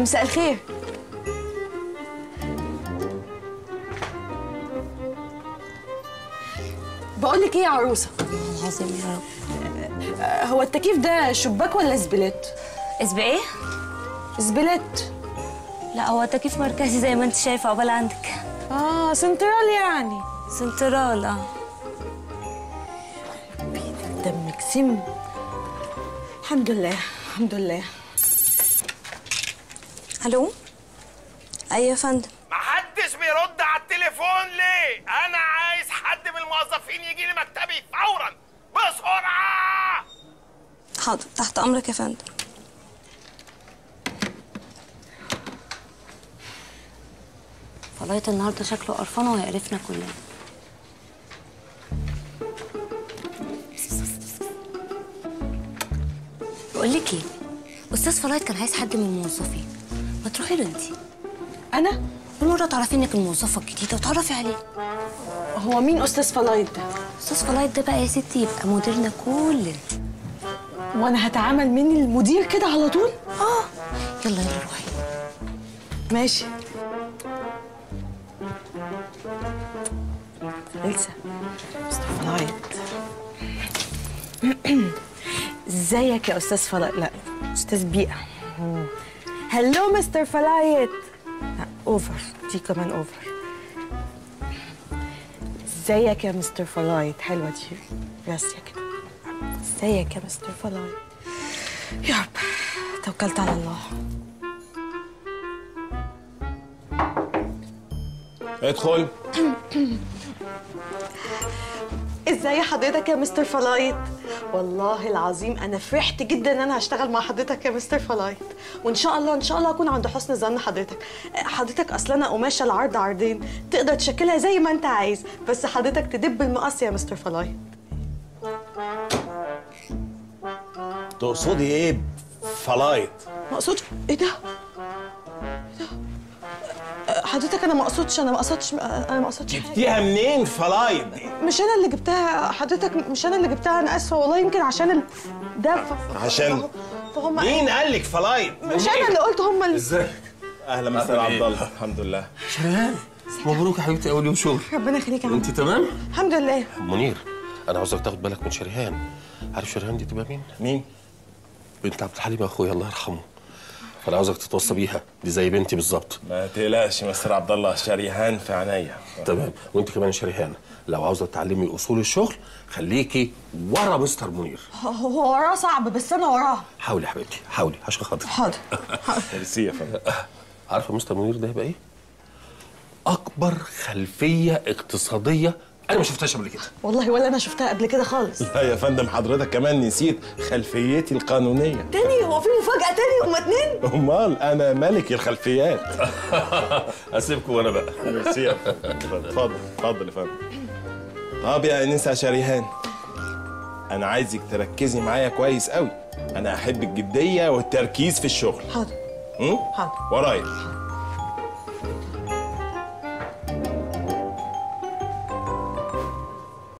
مساء الخير. بقول لك ايه يا عروسه؟ العظيم يا رب. هو التكييف ده شباك ولا اسبليت؟ ايه؟ اسبليت. لا هو تكييف مركزي زي ما انت شايفه عقبال عندك. سنترال يعني. سنترال دمك سم. الحمد لله الحمد لله. الو. ايوه يا فندم. محدش بيرد على التليفون ليه؟ انا عايز حد من الموظفين يجي لي مكتبي فورا بسرعه. حاضر تحت امرك يا فندم. فلايت النهارده شكله قرفان وهيقرفنا كلنا. بقول لك ايه؟ استاذ فلايت كان عايز حد من الموظفين. ما تروحي له انتي. أنا؟ بالمرة تعرفي إنك الموظفة الجديدة وتعرفي عليه. هو مين أستاذ فلايت ده؟ أستاذ فلايت ده بقى يا ستي يبقى مديرنا كلنا. وأنا هتعامل من المدير كده على طول؟ يلا يلا روحي. ماشي. إلسا أستاذ فلايت. إزيك يا أستاذ فلايت؟ لا أستاذ بيئة. هلو مستر فلايت. اوفر دي كمان اوفر. ازيك يا مستر فلايت؟ حلوه دي راسيه كده. ازيك يا مستر فلايت؟ يا رب توكلت على الله. ادخل. ازاي حضرتك يا مستر فلايت؟ والله العظيم انا فرحت جدا ان انا هشتغل مع حضرتك يا مستر فلايت، وان شاء الله ان شاء الله اكون عند حسن ظن حضرتك. حضرتك اصلا انا قماشه العرض عرضين، تقدر تشكلها زي ما انت عايز، بس حضرتك تدب المقص يا مستر فلايت. تقصدي ايه فلايت؟ مقصود ايه ده؟ حضرتك انا ما اقصدش انا ما اقصدش. جبتيها منين فلايت؟ مش انا اللي جبتها حضرتك، مش انا اللي جبتها، انا اسفه والله. يمكن عشان ده عشان فهم. مين قال لك فلايت؟ مش انا اللي قلت، هم اللي. ازيك؟ اهلا مستر عبد الله. الحمد لله. شيرين مبروك يا حبيبتي اول يوم شغل. ربنا يخليك يا عم. انت تمام؟ الحمد لله. منير انا عاوزك تاخد بالك من شيرين. عارف شيرين دي تبقى مين؟ مين؟ بنت عبد الحليم اخويا الله يرحمه، فأنا عاوزك تتوصى بيها، دي زي بنتي بالظبط. ما تقلقش مستر عبد الله، شريهان في عينيا. تمام، وانت كمان شريهان، لو عاوزه تتعلمي اصول الشغل خليكي ورا مستر منير. هو وراه صعب بس انا وراه. حاولي يا حبيبتي، حاولي عشان خاطري. حاضر. ميرسي يا فندم. عارفه مستر منير ده هيبقى ايه؟ أكبر خلفية اقتصادية أنا ما شفتهاش قبل كده. والله ولا أنا شفتها قبل كده خالص. لا يا فندم حضرتك كمان نسيت خلفيتي القانونية. تاني؟ هو في مفاجأة تاني؟ هما اتنين؟ أمال أنا ملك الخلفيات. أسيبكم وأنا بقى. ميرسي يا فندم. اتفضل اتفضل يا فندم. طب يا أنسة شريهان، أنا عايزك تركزي معايا كويس قوي. أنا أحب الجدية والتركيز في الشغل. حاضر. حاضر. ورايا.